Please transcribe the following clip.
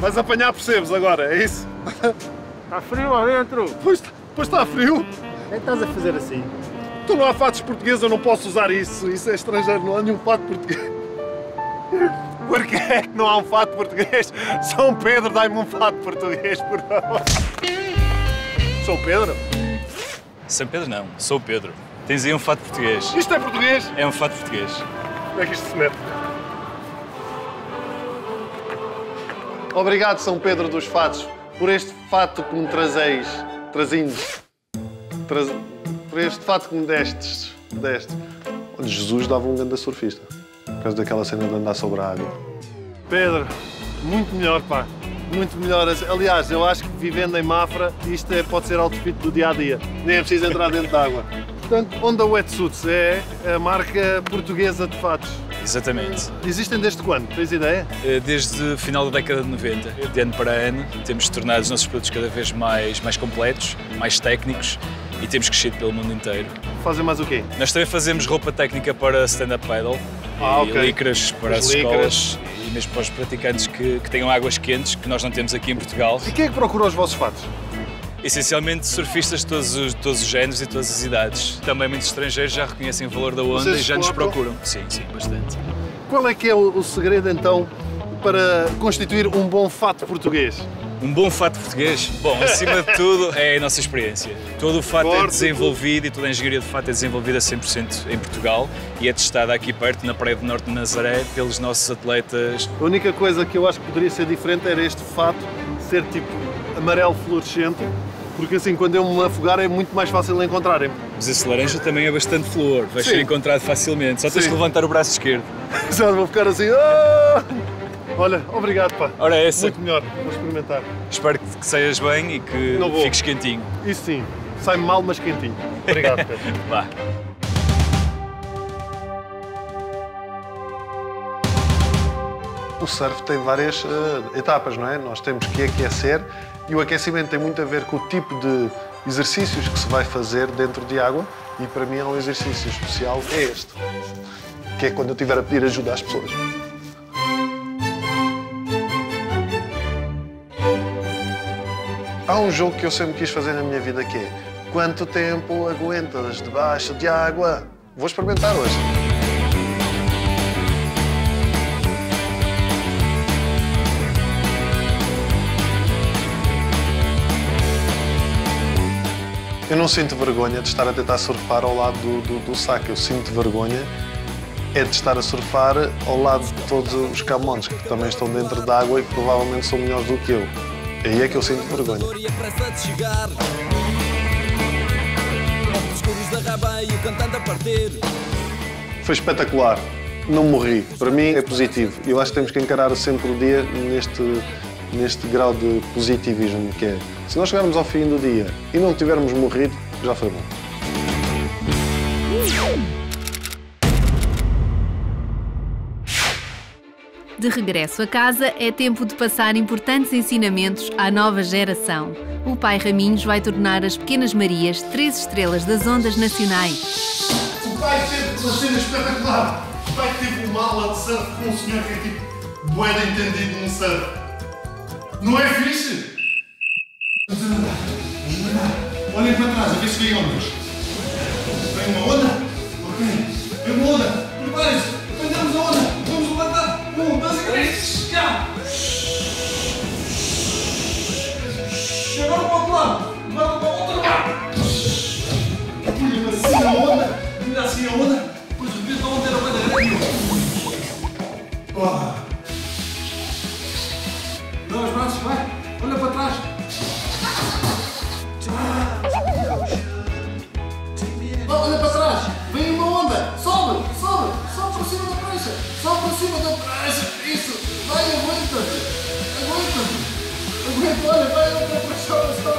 Mas apanhar percebes agora, é isso? Está frio lá dentro? Pois está frio. O que estás a fazer assim? Tu não há fatos portugueses, eu não posso usar isso. Isso é estrangeiro, não há nenhum fato português. Porquê é que não há um fato português? São Pedro, dá-me um fato português, por favor. Sou Pedro? São Pedro não, sou Pedro. Tens aí um fato português. Isto é português? É um fato português. Como é que isto se mete? Obrigado, São Pedro dos Fatos, por este fato que me trazeis. Por este fato que me destes. Onde Jesus dava um grande surfista. Por causa daquela cena de andar sobre a água. Pedro, muito melhor, pá. Muito melhor. Aliás, eu acho que vivendo em Mafra, isto pode ser outfit do dia-a-dia. Nem é preciso entrar dentro de água. Portanto, Onda Wetsuits é a marca portuguesa de fatos. Exatamente. Existem desde quando? Tens ideia? Desde o final da década de 90. De ano para ano, temos tornado os nossos produtos cada vez mais completos, mais técnicos e temos crescido pelo mundo inteiro. Fazem mais o quê? Nós também fazemos roupa técnica para stand-up paddle, okay. Licras para as escolas e mesmo para os praticantes que tenham águas quentes, que nós não temos aqui em Portugal. E quem é que procura os vossos fatos? Essencialmente surfistas de todos os géneros e todas as idades. Também muitos estrangeiros já reconhecem o valor da onda e já nos procuram. Sim, sim, bastante. Qual é que é o segredo, então, para constituir um bom fato português? Um bom fato português? Bom, acima de tudo, é a nossa experiência. Todo o fato é desenvolvido e toda a engenharia de fato é desenvolvida 100% em Portugal e é testada aqui perto, na Praia do Norte de Nazaré, pelos nossos atletas. A única coisa que eu acho que poderia ser diferente era este fato ser tipo amarelo fluorescente, porque assim, quando eu me afogar, é muito mais fácil de encontrarem. Mas esse laranja também é bastante flor, vais ser encontrado facilmente. Só tens de levantar o braço esquerdo. Exato, vou ficar assim... Olha, obrigado, pá. Ora, essa. Muito melhor, vou experimentar. Espero que saias bem e que fiques quentinho. Isso sim, sai mal, mas quentinho. Obrigado, Pedro. Vá. O surf tem várias etapas, não é? Nós temos que aquecer e o aquecimento tem muito a ver com o tipo de exercícios que se vai fazer dentro de água e para mim é um exercício especial, é este, que é quando eu estiver a pedir ajuda às pessoas. Há um jogo que eu sempre quis fazer na minha vida que é quanto tempo aguentas debaixo de água? Vou experimentar hoje. Eu não sinto vergonha de estar a tentar surfar ao lado do saco. Eu sinto vergonha é de estar a surfar ao lado de todos os camontes que também estão dentro da água e que provavelmente são melhores do que eu. Aí é que eu sinto vergonha. Foi espetacular. Não morri. Para mim é positivo. Eu acho que temos que encarar sempre o dia neste grau de positivismo que é. Se nós chegarmos ao fim do dia e não tivermos morrido, já foi bom. De regresso a casa, é tempo de passar importantes ensinamentos à nova geração. O pai Raminhos vai tornar as pequenas Marias 3 estrelas das ondas nacionais. O pai teve uma cena espetacular. O pai teve uma aula de surf com um senhor que é tipo bué de entendido no surf. Não é fixe? Vamos andar. Olhem para trás, a ver se vem ondas. Vem uma onda? Ok. Vem uma onda. Preparem-se. Apanhamos a onda. Vamos levantar. 1, 2 e 3, já! Agora para o outro lado! Agora para o outro lado! Punha-me assim a onda, depois o vento da onda era bandeira. Dá os braços, vai! Olha para trás! Olha para trás! Vem uma onda! Sobe! Sobe para cima da prancha! Isso! Vai, aguenta! Olha, vai outra prancha!